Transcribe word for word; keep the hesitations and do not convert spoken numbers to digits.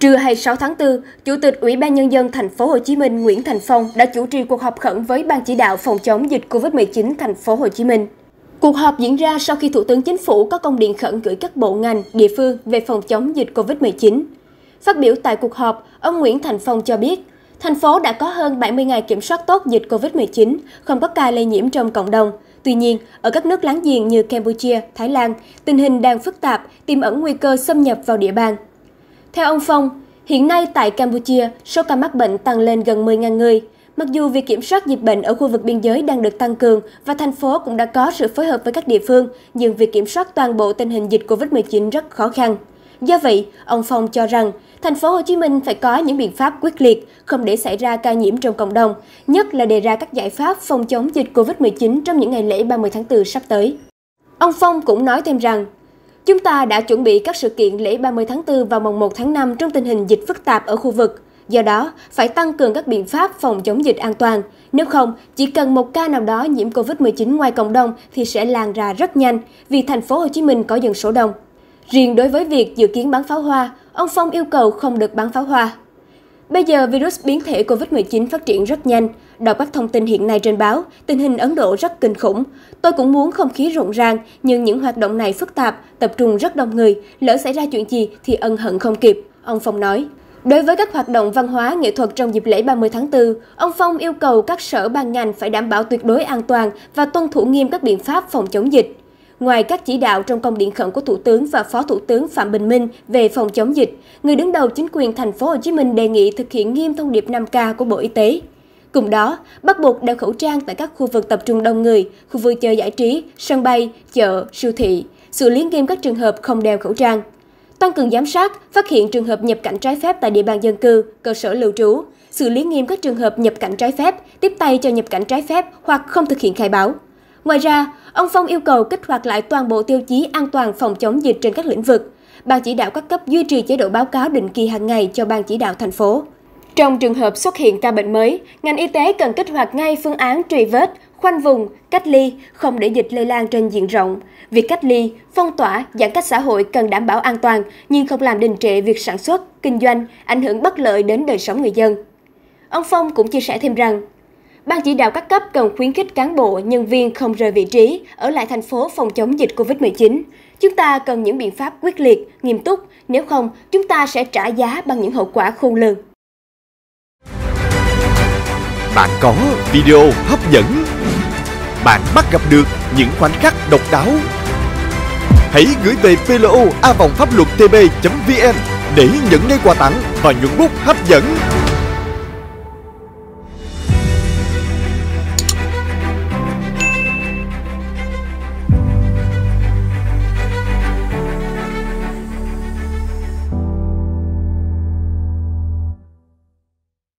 Trưa hai mươi sáu tháng tư, Chủ tịch Ủy ban Nhân dân Thành phố Hồ Chí Minh Nguyễn Thành Phong đã chủ trì cuộc họp khẩn với Ban chỉ đạo phòng chống dịch Covid mười chín Thành phố Hồ Chí Minh. Cuộc họp diễn ra sau khi Thủ tướng Chính phủ có công điện khẩn gửi các bộ ngành, địa phương về phòng chống dịch Covid mười chín. Phát biểu tại cuộc họp, ông Nguyễn Thành Phong cho biết, thành phố đã có hơn bảy mươi ngày kiểm soát tốt dịch Covid mười chín, không có ca lây nhiễm trong cộng đồng. Tuy nhiên, ở các nước láng giềng như Campuchia, Thái Lan, tình hình đang phức tạp, tiềm ẩn nguy cơ xâm nhập vào địa bàn. Theo ông Phong, hiện nay tại Campuchia, số ca mắc bệnh tăng lên gần mười nghìn người. Mặc dù việc kiểm soát dịch bệnh ở khu vực biên giới đang được tăng cường và thành phố cũng đã có sự phối hợp với các địa phương, nhưng việc kiểm soát toàn bộ tình hình dịch Covid mười chín rất khó khăn. Do vậy, ông Phong cho rằng, Thành phố Hồ Chí Minh phải có những biện pháp quyết liệt, không để xảy ra ca nhiễm trong cộng đồng, nhất là đề ra các giải pháp phòng chống dịch Covid mười chín trong những ngày lễ ba mươi tháng tư sắp tới. Ông Phong cũng nói thêm rằng, chúng ta đã chuẩn bị các sự kiện lễ ba mươi tháng tư và mùng một tháng năm trong tình hình dịch phức tạp ở khu vực. Do đó, phải tăng cường các biện pháp phòng chống dịch an toàn. Nếu không, chỉ cần một ca nào đó nhiễm Covid mười chín ngoài cộng đồng thì sẽ lan ra rất nhanh vì Thành phố Hồ Chí Minh có dân số đông. Riêng đối với việc dự kiến bắn pháo hoa, ông Phong yêu cầu không được bắn pháo hoa. Bây giờ, virus biến thể Covid mười chín phát triển rất nhanh. Đọc các thông tin hiện nay trên báo, tình hình Ấn Độ rất kinh khủng. Tôi cũng muốn không khí rộn ràng, nhưng những hoạt động này phức tạp, tập trung rất đông người. Lỡ xảy ra chuyện gì thì ân hận không kịp, ông Phong nói. Đối với các hoạt động văn hóa, nghệ thuật trong dịp lễ ba mươi tháng tư, ông Phong yêu cầu các sở ban ngành phải đảm bảo tuyệt đối an toàn và tuân thủ nghiêm các biện pháp phòng chống dịch. Ngoài các chỉ đạo trong công điện khẩn của Thủ tướng và Phó Thủ tướng Phạm Bình Minh về phòng chống dịch, người đứng đầu chính quyền Thành phố Hồ Chí Minh đề nghị thực hiện nghiêm thông điệp năm K của Bộ Y tế. Cùng đó, bắt buộc đeo khẩu trang tại các khu vực tập trung đông người, khu vui chơi giải trí, sân bay, chợ, siêu thị, xử lý nghiêm các trường hợp không đeo khẩu trang. Tăng cường giám sát, phát hiện trường hợp nhập cảnh trái phép tại địa bàn dân cư, cơ sở lưu trú, xử lý nghiêm các trường hợp nhập cảnh trái phép, tiếp tay cho nhập cảnh trái phép hoặc không thực hiện khai báo. Ngoài ra, ông Phong yêu cầu kích hoạt lại toàn bộ tiêu chí an toàn phòng chống dịch trên các lĩnh vực. Ban chỉ đạo các cấp duy trì chế độ báo cáo định kỳ hàng ngày cho ban chỉ đạo thành phố. Trong trường hợp xuất hiện ca bệnh mới, ngành y tế cần kích hoạt ngay phương án truy vết, khoanh vùng, cách ly, không để dịch lây lan trên diện rộng. Việc cách ly, phong tỏa, giãn cách xã hội cần đảm bảo an toàn, nhưng không làm đình trệ việc sản xuất, kinh doanh, ảnh hưởng bất lợi đến đời sống người dân. Ông Phong cũng chia sẻ thêm rằng, Ban chỉ đạo các cấp cần khuyến khích cán bộ, nhân viên không rời vị trí, ở lại thành phố phòng chống dịch Covid mười chín. Chúng ta cần những biện pháp quyết liệt, nghiêm túc, nếu không, chúng ta sẽ trả giá bằng những hậu quả khôn lường. Bạn có video hấp dẫn, bạn bắt gặp được những khoảnh khắc độc đáo. Hãy gửi về pê lờ o a vòng pháp luật tê pê chấm vê en để nhận ngay quà tặng và nhuận bút hấp dẫn.